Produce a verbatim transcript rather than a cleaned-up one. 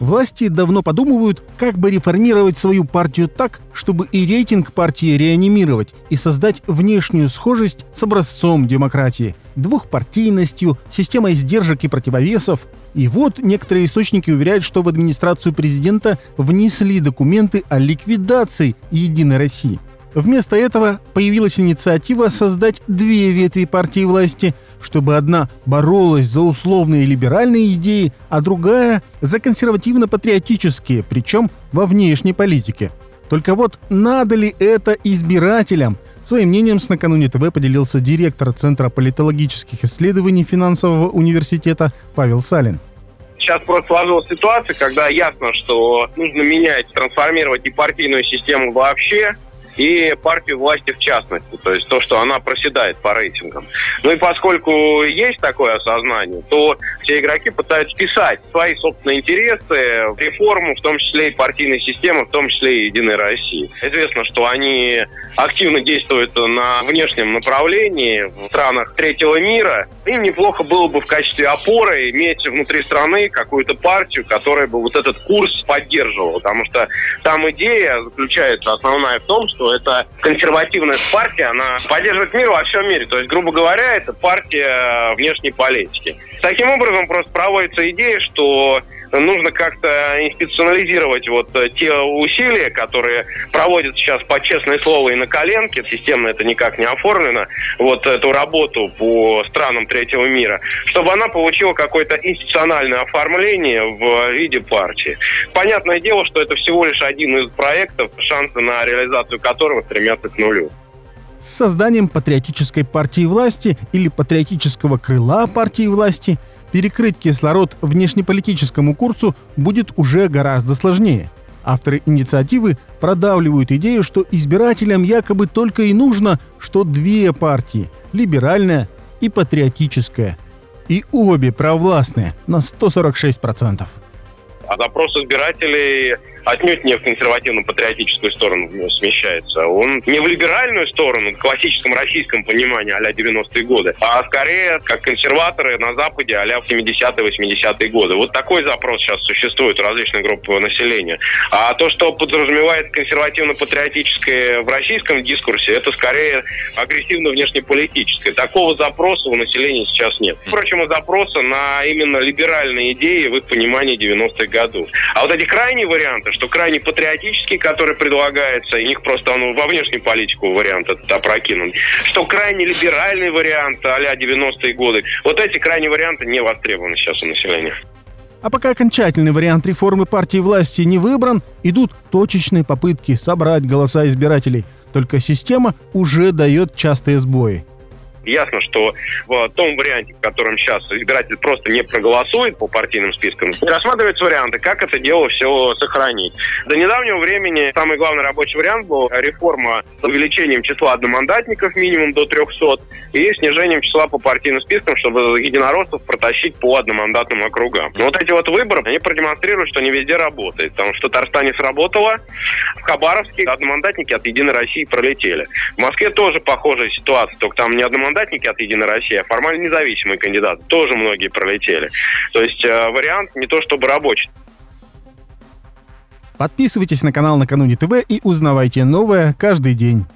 Власти давно подумывают, как бы реформировать свою партию так, чтобы и рейтинг партии реанимировать и создать внешнюю схожесть с образцом демократии, двухпартийностью, системой сдержек и противовесов. И вот некоторые источники уверяют, что в администрацию президента внесли документы о ликвидации «Единой России». Вместо этого появилась инициатива создать две ветви партии власти, чтобы одна боролась за условные либеральные идеи, а другая – за консервативно-патриотические, причем во внешней политике. Только вот надо ли это избирателям? Своим мнением с «Накануне ТВ» поделился директор Центра политологических исследований Финансового университета Павел Салин. Сейчас просто сложилась ситуация, когда ясно, что нужно менять, трансформировать и партийную систему вообще, и партию власти в частности, то есть то, что она проседает по рейтингам. Ну и поскольку есть такое осознание, то все игроки пытаются писать свои собственные интересы, реформу, в том числе и партийной системы, в том числе и «Единой России». Известно, что они активно действуют на внешнем направлении в странах третьего мира. Им неплохо было бы в качестве опоры иметь внутри страны какую-то партию, которая бы вот этот курс поддерживала, потому что там идея заключается основная в том, что это консервативная партия, она поддерживает мир во всем мире. То есть, грубо говоря, это партия внешней политики. Таким образом, просто проводится идея, что нужно как-то институционализировать вот те усилия, которые проводят сейчас по честное слово и на коленке, системно это никак не оформлено, вот эту работу по странам третьего мира, чтобы она получила какое-то институциональное оформление в виде партии. Понятное дело, что это всего лишь один из проектов, шансы на реализацию которого стремятся к нулю. С созданием патриотической партии власти или патриотического крыла партии власти перекрыть кислород внешнеполитическому курсу будет уже гораздо сложнее. Авторы инициативы продавливают идею, что избирателям якобы только и нужно, что две партии – либеральная и патриотическая. И обе провластные на сто сорок шесть процентов. А запрос избирателей отнюдь не в консервативно-патриотическую сторону смещается. Он не в либеральную сторону, в классическом российском понимании а-ля девяностые годы, а скорее как консерваторы на Западе а-ля семидесятые, восьмидесятые годы. Вот такой запрос сейчас существует у различных групп населения. А то, что подразумевает консервативно-патриотическое в российском дискурсе, это скорее агрессивно-внешнеполитическое. Такого запроса у населения сейчас нет. Впрочем, и запроса на именно либеральные идеи в их понимании девяностых годов. А вот эти крайние варианты, что крайне патриотический, который предлагается, и них просто он во внешнюю политику вариант этот опрокинут, что крайне либеральный вариант а-ля девяностые годы. Вот эти крайние варианты не востребованы сейчас у населения. А пока окончательный вариант реформы партии власти не выбран, идут точечные попытки собрать голоса избирателей. Только система уже дает частые сбои. Ясно, что в том варианте, в котором сейчас избиратель просто не проголосует по партийным спискам, рассматриваются варианты, как это дело все сохранить. До недавнего времени самый главный рабочий вариант был реформа с увеличением числа одномандатников минимум до трёхсот и снижением числа по партийным спискам, чтобы единороссов протащить по одномандатным округам. Но вот эти вот выборы, они продемонстрируют, что не везде работает, потому что в Татарстане сработало, в Хабаровске одномандатники от «Единой России» пролетели. В Москве тоже похожая ситуация, только там не одномандатники, от «Единой России», а формально независимые кандидаты. Тоже многие пролетели. То есть э, вариант не то чтобы рабочий. Подписывайтесь на канал «Накануне ТВ» и узнавайте новое каждый день.